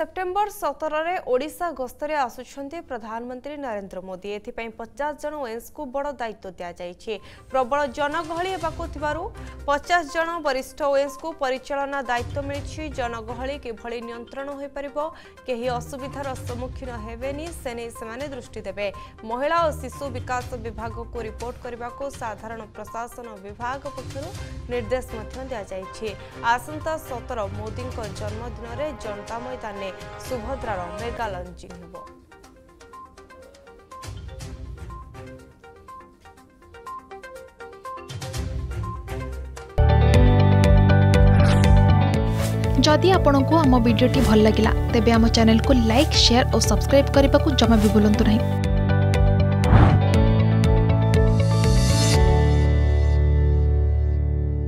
September 17 Odisha गस्तरे आसुछन्ते प्रधानमंत्री नरेंद्र मोदी। एथिपाई 50 जन OS को बड़ दायित्व दिया जाइछि। प्रबल जनगहली हेबाकु थिबारु 50 जन वरिष्ठ ओएस को परिचालना दायित्व मिलिछि। जनगहली किभली नियंत्रण होई परिबो, केही असुविधार सम्मुखीन हेबेनी सेने सेमाने दृष्टि देबे। महिला और शिशु विकास विभाग को रिपोर्ट करबाकु साधारण प्रशासन विभाग पक्षरु निर्देश मध्य दिया जाइछि। आसंता 17 मोदी जन्मदिन रे जनता मैदान ने सुभद्रार मेगा लॉन्चिंग होबो। जदि आपंक आम भिडी भल लगा तेब आम चैनल को लाइक, शेयर और सब्सक्राइब करने को जमा भी बुलां नहीं।